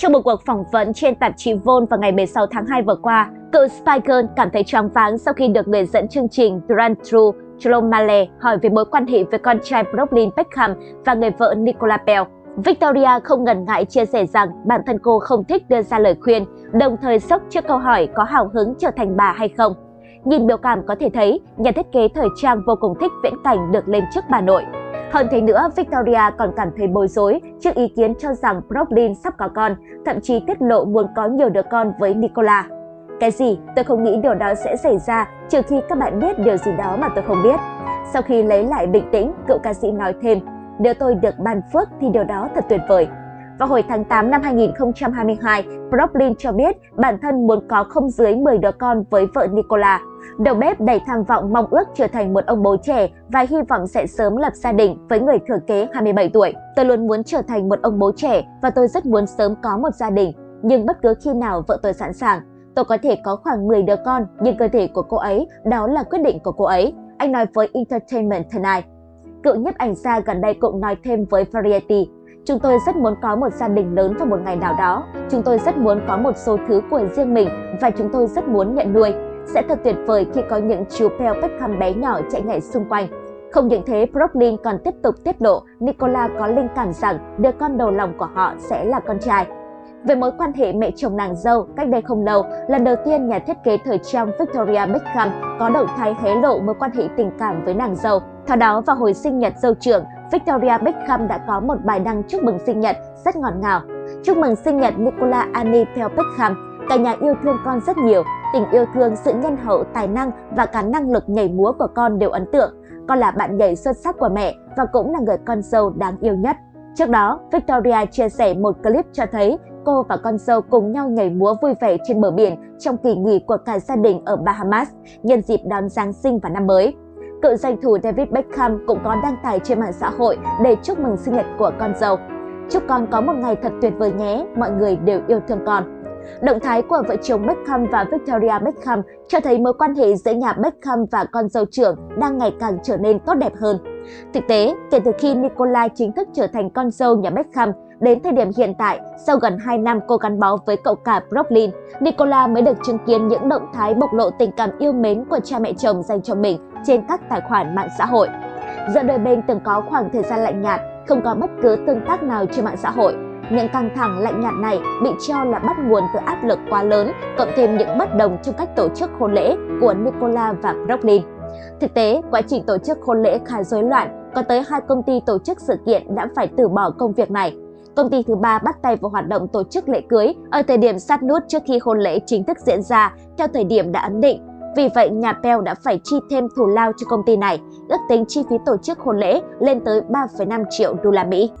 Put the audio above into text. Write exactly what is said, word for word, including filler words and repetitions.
Trong một cuộc phỏng vấn trên tạp chí Vogue vào ngày mười sáu tháng hai vừa qua, cựu Spice Girl cảm thấy choáng váng sau khi được người dẫn chương trình The Run Through Chloe Malle hỏi về mối quan hệ với con trai Brooklyn Beckham và người vợ Nicola Peltz. Victoria không ngần ngại chia sẻ rằng bản thân cô không thích đưa ra lời khuyên, đồng thời sốc trước câu hỏi có hào hứng trở thành bà hay không. Nhìn biểu cảm có thể thấy, nhà thiết kế thời trang vô cùng thích viễn cảnh được lên chức bà nội. Hơn thế nữa, Victoria còn cảm thấy bối rối trước ý kiến cho rằng Brooklyn sắp có con, thậm chí tiết lộ muốn có nhiều đứa con với Nicola. Cái gì? Tôi không nghĩ điều đó sẽ xảy ra, trừ khi các bạn biết điều gì đó mà tôi không biết. Sau khi lấy lại bình tĩnh, cựu ca sĩ nói thêm, nếu tôi được ban phước thì điều đó thật tuyệt vời. Vào hồi tháng tám năm hai nghìn không trăm hai mươi hai, Brooklyn cho biết bản thân muốn có không dưới mười đứa con với vợ Nicola. Đầu bếp đầy tham vọng mong ước trở thành một ông bố trẻ và hy vọng sẽ sớm lập gia đình với người thừa kế hai mươi bảy tuổi. Tôi luôn muốn trở thành một ông bố trẻ và tôi rất muốn sớm có một gia đình, nhưng bất cứ khi nào vợ tôi sẵn sàng. Tôi có thể có khoảng mười đứa con, nhưng cơ thể của cô ấy, đó là quyết định của cô ấy, anh nói với Entertainment Tonight. Cựu nhiếp ảnh gia gần đây cũng nói thêm với Variety, chúng tôi rất muốn có một gia đình lớn vào một ngày nào đó. Chúng tôi rất muốn có một số thứ của riêng mình và chúng tôi rất muốn nhận nuôi. Sẽ thật tuyệt vời khi có những chú Peltz Beckham bé nhỏ chạy nhảy xung quanh. Không những thế, Brooklyn còn tiếp tục tiết lộ Nicola có linh cảm rằng đứa con đầu lòng của họ sẽ là con trai. Về mối quan hệ mẹ chồng nàng dâu, cách đây không lâu, lần đầu tiên nhà thiết kế thời trang Victoria Beckham có động thái hé lộ mối quan hệ tình cảm với nàng dâu. Theo đó, vào hồi sinh nhật dâu trưởng, Victoria Beckham đã có một bài đăng chúc mừng sinh nhật rất ngọt ngào. Chúc mừng sinh nhật Nicola Annie Peltz Beckham, cả nhà yêu thương con rất nhiều. Tình yêu thương, sự nhân hậu, tài năng và cả năng lực nhảy múa của con đều ấn tượng. Con là bạn nhảy xuất sắc của mẹ và cũng là người con dâu đáng yêu nhất. Trước đó, Victoria chia sẻ một clip cho thấy cô và con dâu cùng nhau nhảy múa vui vẻ trên bờ biển trong kỳ nghỉ của cả gia đình ở Bahamas nhân dịp đón Giáng sinh và năm mới. Cựu danh thủ David Beckham cũng có đăng tải trên mạng xã hội để chúc mừng sinh nhật của con dâu. Chúc con có một ngày thật tuyệt vời nhé, mọi người đều yêu thương con. Động thái của vợ chồng Beckham và Victoria Beckham cho thấy mối quan hệ giữa nhà Beckham và con dâu trưởng đang ngày càng trở nên tốt đẹp hơn. Thực tế, kể từ khi Nicola chính thức trở thành con dâu nhà Beckham, đến thời điểm hiện tại, sau gần hai năm cô gắn bó với cậu cả Brooklyn, Nicola mới được chứng kiến những động thái bộc lộ tình cảm yêu mến của cha mẹ chồng dành cho mình trên các tài khoản mạng xã hội. Giữa đôi bên từng có khoảng thời gian lạnh nhạt, không có bất cứ tương tác nào trên mạng xã hội. Những căng thẳng lạnh nhạt này bị cho là bắt nguồn từ áp lực quá lớn, cộng thêm những bất đồng trong cách tổ chức hôn lễ của Nicola và Brooklyn. Thực tế, quá trình tổ chức hôn lễ khá rối loạn, có tới hai công ty tổ chức sự kiện đã phải từ bỏ công việc này. Công ty thứ ba bắt tay vào hoạt động tổ chức lễ cưới ở thời điểm sát nút trước khi hôn lễ chính thức diễn ra theo thời điểm đã ấn định. Vì vậy, nhà Peltz đã phải chi thêm thù lao cho công ty này, ước tính chi phí tổ chức hôn lễ lên tới ba phẩy năm triệu đô la Mỹ.